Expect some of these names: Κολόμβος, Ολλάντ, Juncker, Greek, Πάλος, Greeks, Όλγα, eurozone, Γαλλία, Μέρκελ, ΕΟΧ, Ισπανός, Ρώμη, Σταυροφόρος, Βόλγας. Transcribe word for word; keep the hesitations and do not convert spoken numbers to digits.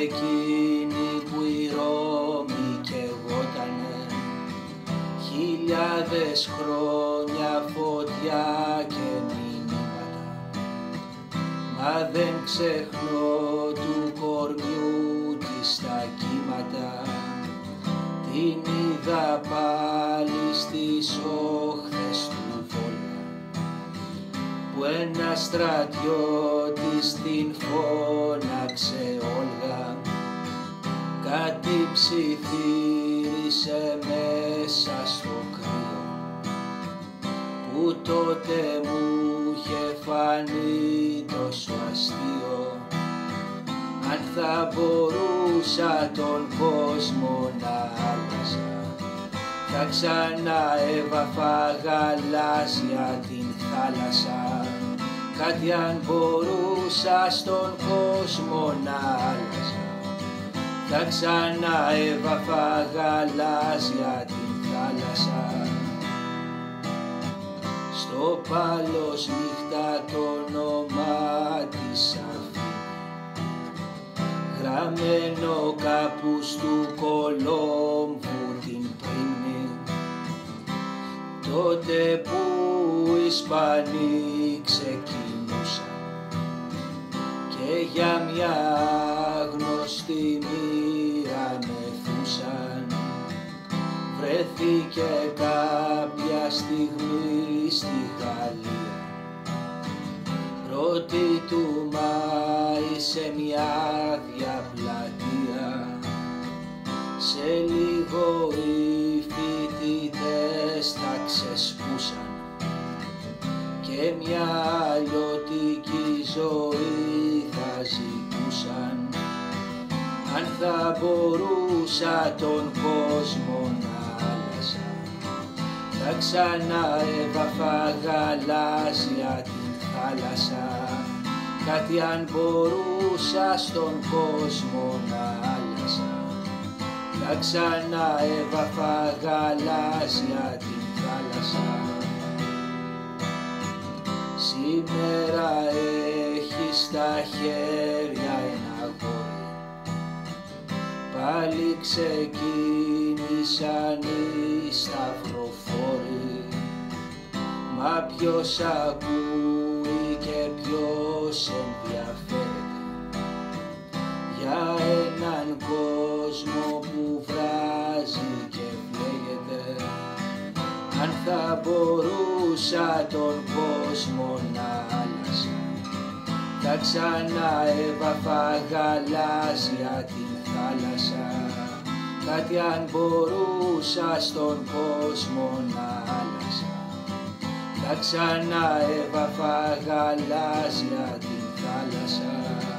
εκείνη που η Ρώμη καιγότανε χιλιάδες χρόνια φωτιά και μηνύματα, μα δεν ξεχνώ του κορμιού της τα κύματα. Την είδα πάλι στις όχθες του Βόλγα που ένα στρατιώτης την φώναξε Όλγα, κάτι ψιθύρισε μέσα στο κρύο που τότε μου είχε φανεί τόσο αστείο. Αν θα μπορούσα τον κόσμο να άλλαζα, θα ξαναέβαφα γαλάζια την θάλασσα. Κάτι αν μπορούσα στον κόσμο να άλλαζα, θα ξαναέβαφα γαλάζια την θάλασσα. Στο Πάλος νύχτα το όνομά της γραμμένο κάπου στου Κολόμβου την πρίμνη, τότε που οι Ισπανοί ξεκινούσαν και για μια άγνωστη μοίρα μεθούσαν. Βρέθηκε κάποια στιγμή στη Γαλλία, πρώτη του Μάη σε μια άδεια πλατεία. Σε λίγο οι φοιτητές τα ξεσπούσαν και μια αλλιωτική ζωή θα ζητούσαν. Αν θα μπορούσα τον κόσμο να άλλαζα, θα ξαναέβαφα γαλάζια θάλασσα. Κάτι αν μπορούσα στον κόσμο να άλλαζα, θα ξαναέβαφα γαλάζια την θάλασσα. Σήμερα έχει στα χέρια ένα γόρι, πάλι ξεκίνησαν οι σταυροφόροι, μα ποιος ακούει και ποιος ενδιαφέρεται για έναν κόσμο που βράζει και φλέγεται. Αν θα μπορούσα τον κόσμο να άλλαζα, θα ξαναέβαφα γαλάζια την θάλασσα. Κάτι αν μπορούσα στον κόσμο να άλλαζα, θα ξαναέβαφα γαλάζια την θάλασσα.